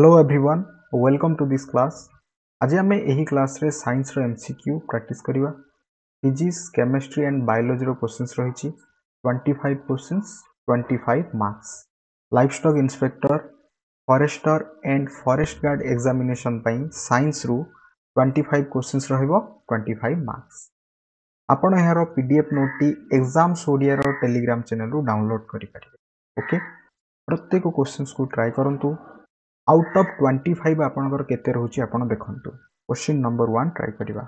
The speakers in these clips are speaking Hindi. Hello everyone welcome to this class. आज आम यही क्लास रे साइंस रो एमसीक्यू प्रैक्टिस करिबा। फिजिक्स केमिस्ट्री एंड बायोलॉजी रो क्वेश्चंस रहिछि 25 questions 25 marks. Livestock inspector forester and forest guard examination पई साइंस रो 25 क्वेश्चंस रहिबो 25 मार्क्स। आपण एहारो पीडीएफ नोटि एग्जाम्स ओडिया रो टेलीग्राम चैनल रु डाउनलोड करि परिबे। ओके, प्रत्येक क्वेश्चंस को ट्राई करंतु। आउट ऑफ 25 आपनकर केते रहूची आपण देखंतु। क्वेश्चन नंबर 1 ट्राई करिबा।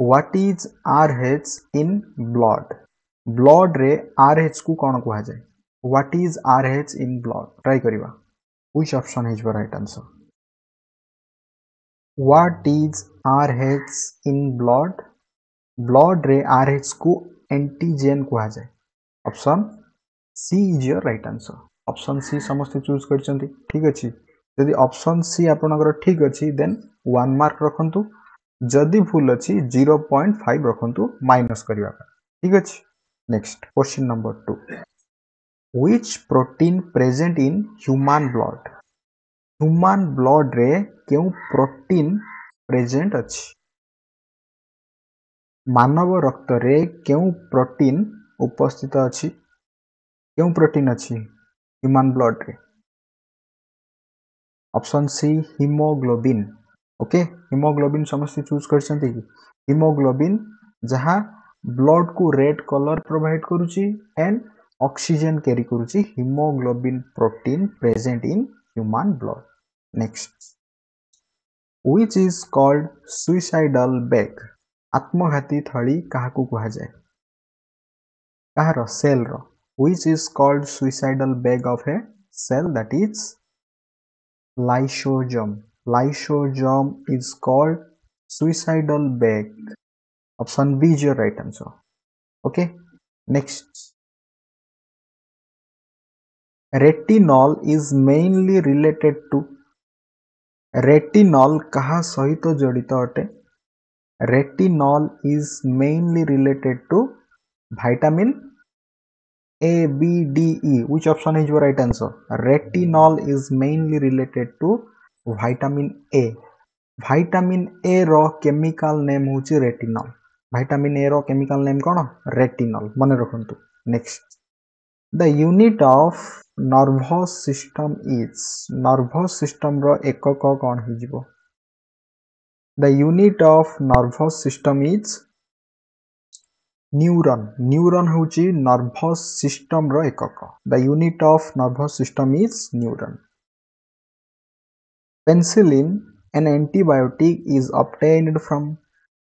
What is RH in blood? Blood रे आरएच को कोन कहवा जाय? What is RH in blood try करिबा। Which option is the right answer? What is RH in blood? Blood रे आरएच को एंटीजन कहवा जाय। Option C is your right answer. Option C समस्त चूज करछंती। ठीक अछि, यदि ऑप्शन सी आपनकर ठीक अछि देन 1 मार्क रखंतु, यदि भूल अछि 0.5 रखंतु माइनस करिवा। ठीक अछि, next question number 2। Which protein present in human blood? Human blood रे केउ प्रोटीन प्रेजेंट अछि? मानव रक्त रे केउ प्रोटीन उपस्थित अछि? केउ प्रोटीन अछि ह्यूमन ब्लड रे? Option C haemoglobin. Okay, haemoglobin समस्त चूज करछंती कि हीमोग्लोबिन जहां ब्लड को रेड कलर प्रोवाइड करूची एंड ऑक्सीजन कैरी करूची। Haemoglobin protein present in human blood. Next, which is called suicidal bag? आत्मघाती थड़ी काहाकू कहवा जाय? कहार सेल रो? Which is called suicidal bag of a cell? That is lysosome. Lysosome is called suicidal bag. Option B is your right answer. Okay, next. Retinol is mainly related to? Retinol kaha sahito jodito ate? Retinol is mainly related to vitamin A, B, D, E. Which option is your right answer? Retinol is mainly related to vitamin A. Vitamin A रो chemical name होची retinol. Vitamin A रो chemical name कौन? Retinol. मने रखन्तु। Next, the unit of nervous system is? Nervous system रो एकक कौन हिजिबो? The unit of nervous system is neuron. Neuron होची नर्भस सिस्टम रो एकक। The unit of nervous system is neuron. Penicillin an antibiotic is obtained from?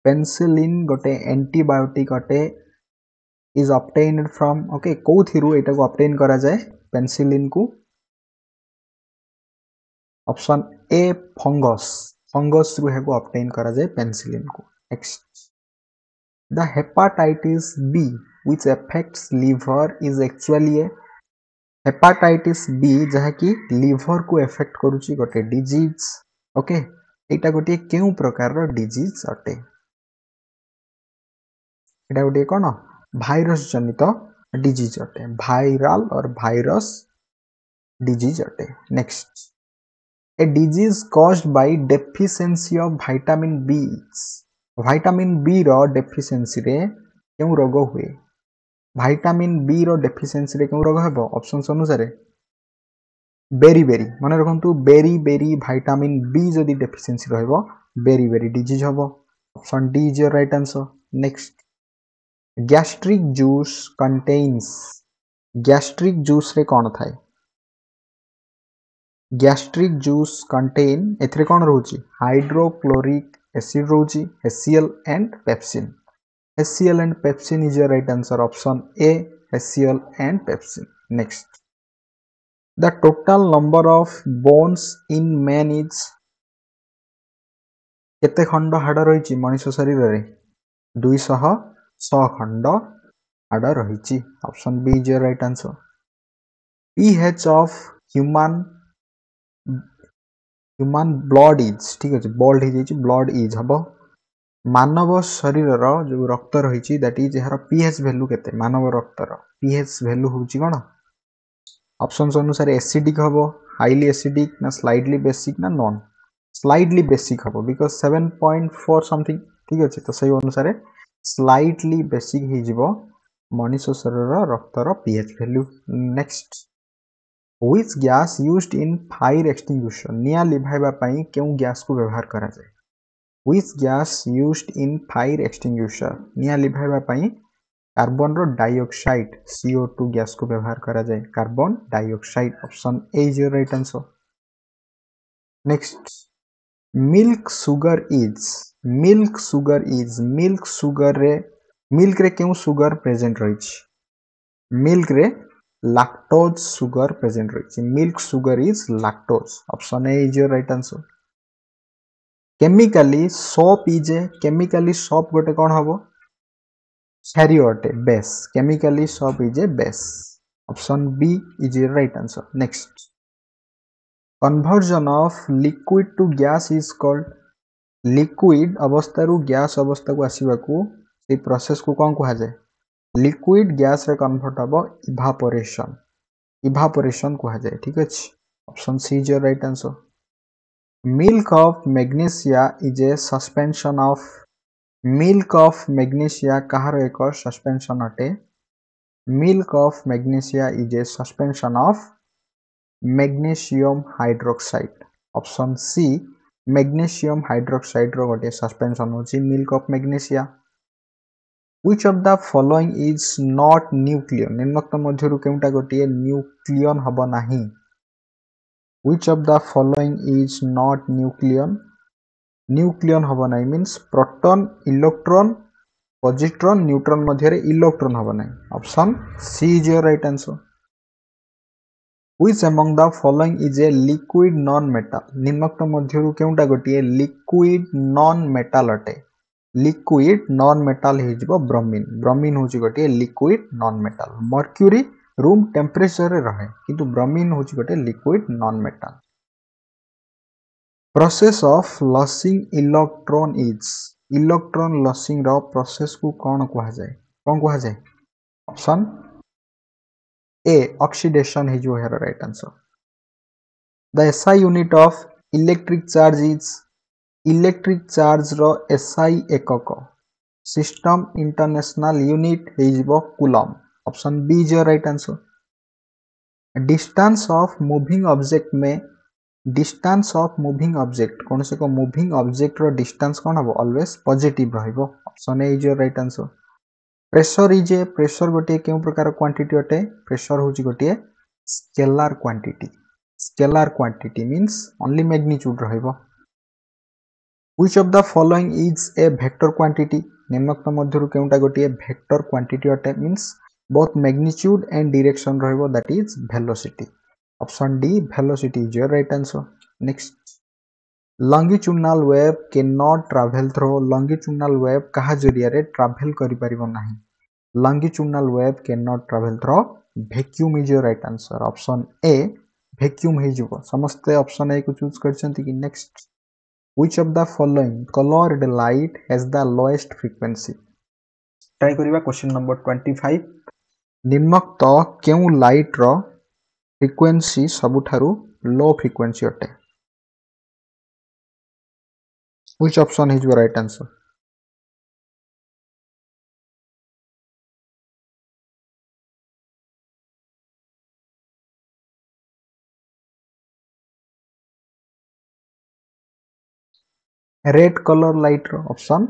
Penicillin गोटे एंटीबायोटिक अटे, इज ऑब्टेन्ड फ्रॉम? ओके, कोथिरु एटा को ऑब्टेन करा जाय पेनिसिलिन को? Option A fungus. फंगस रु हेगो ऑब्टेन करा जाय पेनिसिलिन को। Next, the hepatitis B which affects liver is actually a? hepatitis B जहा कि liver को affect करूची गोटे disease। ओके, एटा गोटे केउ प्रकार रो disease अटे? एटा गोटे कोन? वायरस जनित disease अटे, viral और virus disease अटे। Next, a disease caused by deficiency of vitamin B is? Vitamin B रो डेफिशिएंसी रे केउ रोग हुए? विटामिन बी रो डेफिशिएंसी रे केउ रोग हेबो? ऑप्शनस अनुसार बेरी-बेरी। माने रखंतु बेरी-बेरी विटामिन बी जदी डेफिशिएंसी रहबो बेरी-बेरी डिजीज हेबो। Option D is your right answer. Next, gastric juice contains? Gastric juice रे कोन थाए? गैस्ट्रिक जूस कंटेन एथरे कोन रहूची? हाइड्रोक्लोरिक एसिड रोजी, HCl and Pepsin। HCl and Pepsin is your right answer. Option A, HCl and Pepsin। Next, the total number of bones in man is? केते खंड हाड रहिची मनुष्य शरीर रे? 206 खंड हाड रहिची। Option B is your right answer। pH of human blood इज? ठीक अछि, ब्लड इज ब्लड इज हबो। मानव शरीर रो जो रक्त रहिची दैट इज हर पीएच वैल्यू केते? मानव रक्त रो पीएच वैल्यू होची कोन? ऑप्शनस अनुसार एसिडिक हबो, हाईली एसिडिक ना स्लाइडली बेसिक ना नन स्लाइडली बेसिक हम बिकज 7.4 समथिंग ठीक अच्छे तो से अनुसार स्लाइडली बेसिक हो मनुष्य शरीर रक्तर pH value. Next which gas used in fire extinguisher निया लिभाइबा पई केउ गैस को व्यवहार करा जाए। Which gas used in fire extinguisher निया लिभाइबा पई कार्बन रो डाइऑक्साइड CO2 गैस को व्यवहार करा जाए carbon dioxide option A is your right answer. Next milk sugar रे क्यों सुगर प्रेजेंट रही मिल्क रे लैक्टोज सुगर प्रेजेंट रही milk sugar is lactose option A is your right answer. Chemically soap गोटे कौन हम क्षारिय अटे base chemically soap is a base option B is your right answer. Next conversion of liquid to gas is called liquid अवस्था गैस अवस्था को आसवा ये प्रोसेस को कौन कह जाए लिक्विड गैस रे कन्वर्ट हम इवापोरेशन इवापोरेशन कह जाए ठीक अछि option C is your right answer. Milk of magnesia कहार एक सस्पेंशन अटे milk of magnesia is a suspension of magnesium hydroxide option C magnesium hydroxide रो गोटे सस्पेंशन होछि milk of magnesia. Which of the following is not nucleon निम्नोक्त मध्यरु केउटा गोटिए न्यूक्लियन हबो नाही। Which of the following is not nucleon nucleon हबो नाही means proton electron positron neutron मध्य रे इलेक्ट्रॉन हबो नाही option C is your right answer. Which among the following is a liquid non metal निम्नोक्त मध्यरु केउटा गोटिए लिक्विड नॉन मेटल अटे लिक्विड नॉन मेटल हो ब्रोमीन ब्रोमीन हूँ गोटे liquid non metal mercury room temperature रे रहे किंतु ब्रोमीन हूँ गोटे liquid non metal. Process of losing electron is electron losing रो प्रोसेस को कौन कह जाए option A oxidation is your right answer. The SI unit of electric charge is electric charge रो एसआई एकक सिस्टम इंटरनेशनल यूनिट हो coulomb option B is your right answer. Distance of moving object कौन से को मूविंग ऑब्जेक्ट रो डिस्टेंस कौन हम ऑलवेज पॉजिटिव रहिबो option A is your right answer. Pressure गोटे क्यों प्रकार क्वांटिटी अटे प्रेशर हूँ गोटे scalar quantity means only magnitude रहिबो। Which of the following is a vector quantity निम्नोक्त मध्यरु केउटा गोटे वेक्टर क्वांटिटी अटे means both magnitude and direction रहइबो that is velocity option D velocity is your right answer. Next longitudinal wave can not travel through longitudinal wave कहा जरिया रे ट्रैवल करि परिबो नाही longitudinal wave can not travel through vacuum is your right answer option A vacuum हे जइबो समस्त ऑप्शन ए को चूज करछंती कि। Next Which of the following colored light has the lowest frequency try करिबा क्वेश्चन नंबर 25 निम्नोक्त केउ लाइट रो फ्रिक्वेंसी सबुठारु लो फ्रिक्वेंसी अटे which option is your right answer. Red colour light रो option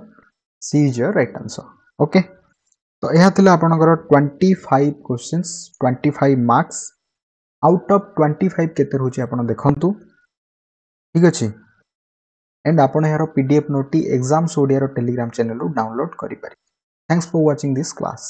C is your right answer. Okay तो यह थिला आपनकर 25 क्वेश्चंस 25 मार्क्स आउट ऑफ 25 केते होची आपन देखंतु ठीक अछि एंड आपन यार पीडीएफ नोटी एग्जाम्स ओडिया रो टेलीग्राम चैनल डाउनलोड करि पारे। Thanks for watching this class.